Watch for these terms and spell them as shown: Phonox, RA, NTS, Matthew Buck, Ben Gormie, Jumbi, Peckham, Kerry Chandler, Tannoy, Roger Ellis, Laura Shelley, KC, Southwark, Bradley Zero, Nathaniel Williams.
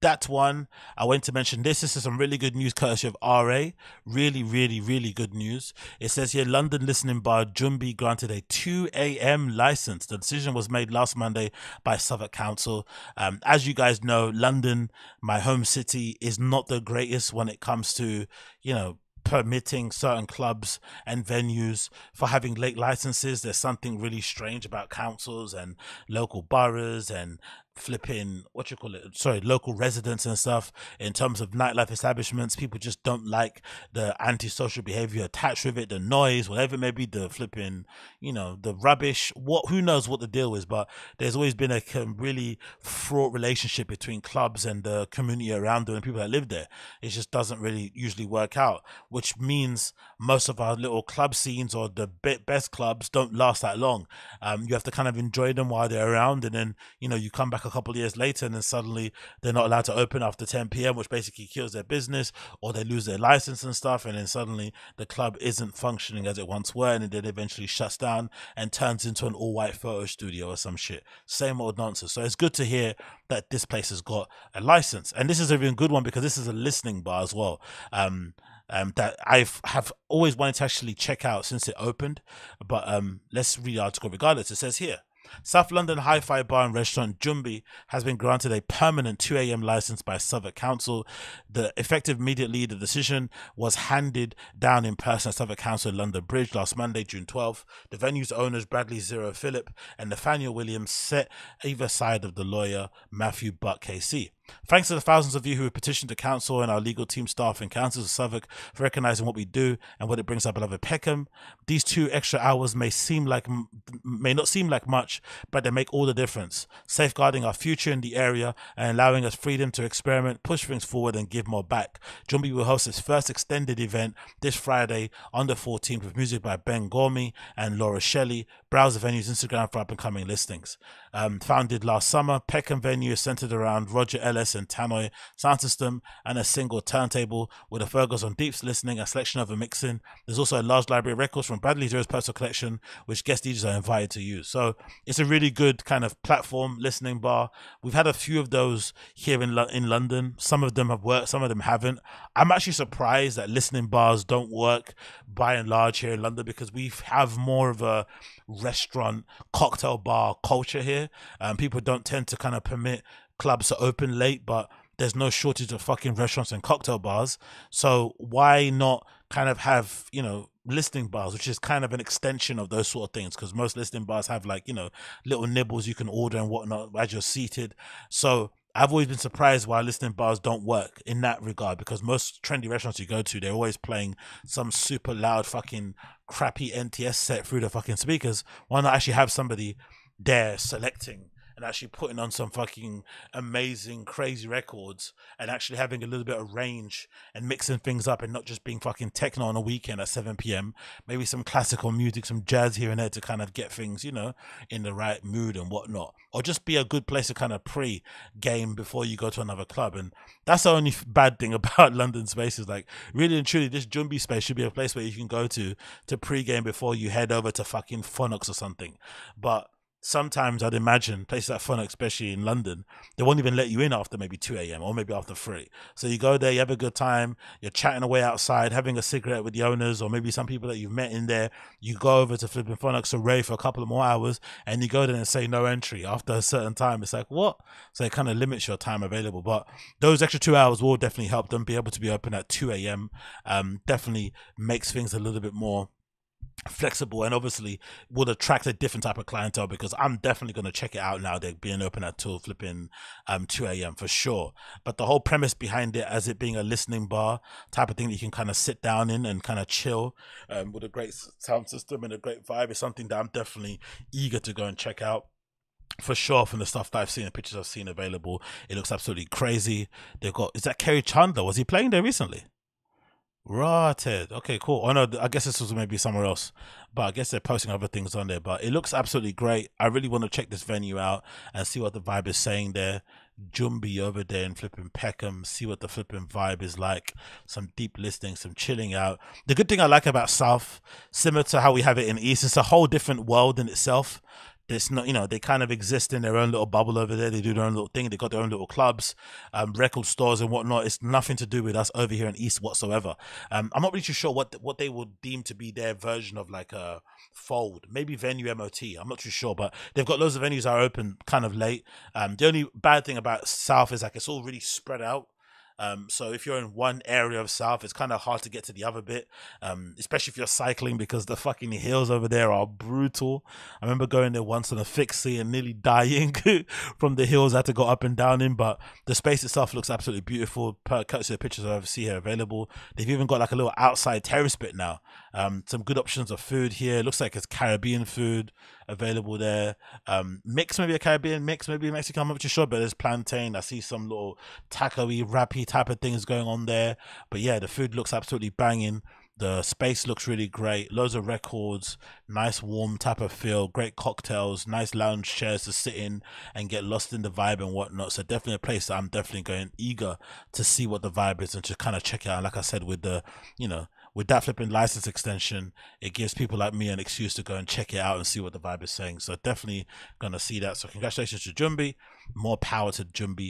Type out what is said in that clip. That's one I went to mention. This is some really good news courtesy of RA. Really good news. It says here, London listening bar Jumbi granted a 2 a.m. license. The decision was made last Monday by Southwark Council. As you guys know, London, my home city, is not the greatest when it comes to, you know, permitting certain clubs and venues for having late licenses. There's something really strange about councils and local boroughs and flipping local residents and stuff in terms of nightlife establishments. People just don't like the antisocial behavior attached with it, the noise, whatever it may be, the flipping, you know, the rubbish, who knows what the deal is. But there's always been a really fraught relationship between clubs and the community around them and people that live there. It just doesn't really usually work out, which means most of our little club scenes or the best clubs don't last that long. You have to kind of enjoy them while they're around, and then, you know, you come back a couple of years later and then suddenly they're not allowed to open after 10 p.m, which basically kills their business, or they lose their license and stuff, and then suddenly the club isn't functioning as it once were, and then eventually shuts down and turns into an all-white photo studio or some shit, same old nonsense. So it's good to hear that this place has got a license, and this is a really good one because this is a listening bar as well, that I have always wanted to actually check out since it opened. But let's read the article regardless. It says here, South London hi-fi bar and restaurant Jumbi has been granted a permanent 2 a.m. license by Southwark Council. The effective immediately, the decision was handed down in person at Southwark Council in London Bridge last Monday, June 12th. The venue's owners, Bradley Zero, Philip, and Nathaniel Williams, sat either side of the lawyer, Matthew Buck, KC. Thanks to the thousands of you who have petitioned the council and our legal team, staff and councils of Southwark for recognising what we do and what it brings our beloved Peckham. These 2 extra hours may not seem like much, but they make all the difference, safeguarding our future in the area and allowing us freedom to experiment, push things forward and give more back. Jumbi will host its first extended event this Friday on the 14th with music by Ben Gormie and Laura Shelley. Browse the venue's Instagram for up-and-coming listings. Founded last summer, Peckham venue is centred around Roger Ellis and Tannoy sound system and a single turntable with a focus on deep listening, a selection of a mixing. There's also a large library of records from Bradley Zero's personal collection, which guest DJs are invited to use. So it's a really good kind of platform, listening bar. We've had a few of those here in London. Some of them have worked, some of them haven't. I'm actually surprised that listening bars don't work by and large here in London, because we have more of a restaurant, cocktail bar culture here. People don't tend to kind of permit clubs are open late, but there's no shortage of fucking restaurants and cocktail bars. So why not kind of have, you know, listening bars, which is kind of an extension of those sort of things, because most listening bars have, like, you know, little nibbles you can order and whatnot as you're seated. So I've always been surprised why listening bars don't work in that regard, because most trendy restaurants you go to, they're always playing some super loud fucking crappy NTS set through the fucking speakers. Why not actually have somebody there selecting and actually putting on some fucking amazing, crazy records and actually having a little bit of range and mixing things up and not just being fucking techno on a weekend at 7 p.m. Maybe some classical music, some jazz here and there to kind of get things, you know, in the right mood and whatnot. Or just be a good place to kind of pre-game before you go to another club. And that's the only bad thing about London spaces. Like, really and truly, this Jumbi space should be a place where you can go to pre-game before you head over to fucking Phonox or something. But sometimes I'd imagine places like Phonox, especially in London, they won't even let you in after maybe 2 a.m. or maybe after 3. So you go there, you have a good time, you're chatting away outside, having a cigarette with the owners or maybe some people that you've met in there. You go over to flipping Phonox or Ray for a couple of more hours, and you go there and say no entry after a certain time. It's like, what? So it kind of limits your time available. But those extra 2 hours will definitely help them be able to be open at 2 a.m. Definitely makes things a little bit more flexible, and obviously would attract a different type of clientele, because I'm definitely going to check it out now. They're being open at flipping 2 a.m. for sure. But the whole premise behind it, as it being a listening bar type of thing that you can kind of sit down in and kind of chill with a great sound system and a great vibe, is something that I'm definitely eager to go and check out for sure. From the stuff that I've seen, the pictures I've seen available, it looks absolutely crazy. They've got, is that Kerry Chandler? Was he playing there recently? Rotted. Okay, cool. Oh no, I guess this was maybe somewhere else, but I guess they're posting other things on there. But it looks absolutely great. I really want to check this venue out and see what the vibe is saying there. Jumbi over there in flipping Peckham, see what the flipping vibe is like. Some deep listening, some chilling out. The good thing I like about South, similar to how we have it in East, it's a whole different world in itself There's not, you know, they kind of exist in their own little bubble over there. They do their own little thing. They got their own little clubs, record stores and whatnot. It's nothing to do with us over here in East whatsoever. I'm not really too sure what they would deem to be their version of like a fold, maybe venue MOT. I'm not too sure, but they've got loads of venues that are open kind of late. The only bad thing about South is like it's all really spread out. So if you're in one area of South, it's kind of hard to get to the other bit, especially if you're cycling, because the fucking hills over there are brutal. I remember going there once on a fixie and nearly dying from the hills I had to go up and down in, but the space itself looks absolutely beautiful, courtesy of the pictures I ever see here available. They've even got like a little outside terrace bit now. Some good options of food here. It looks like it's Caribbean food available there. Mix, maybe a Caribbean mix, maybe Mexican, I'm not too sure, but there's plantain. I see some little taco-y, wrappy type of things going on there. But yeah, the food looks absolutely banging. The space looks really great. Loads of records, nice warm type of feel, great cocktails, nice lounge chairs to sit in and get lost in the vibe and whatnot. So definitely a place that I'm definitely going eager to see what the vibe is and to kind of check it out. Like I said, with the, you know, with that flipping license extension, it gives people like me an excuse to go and check it out and see what the vibe is saying. So definitely gonna see that. So congratulations to Jumbi. More power to Jumbi.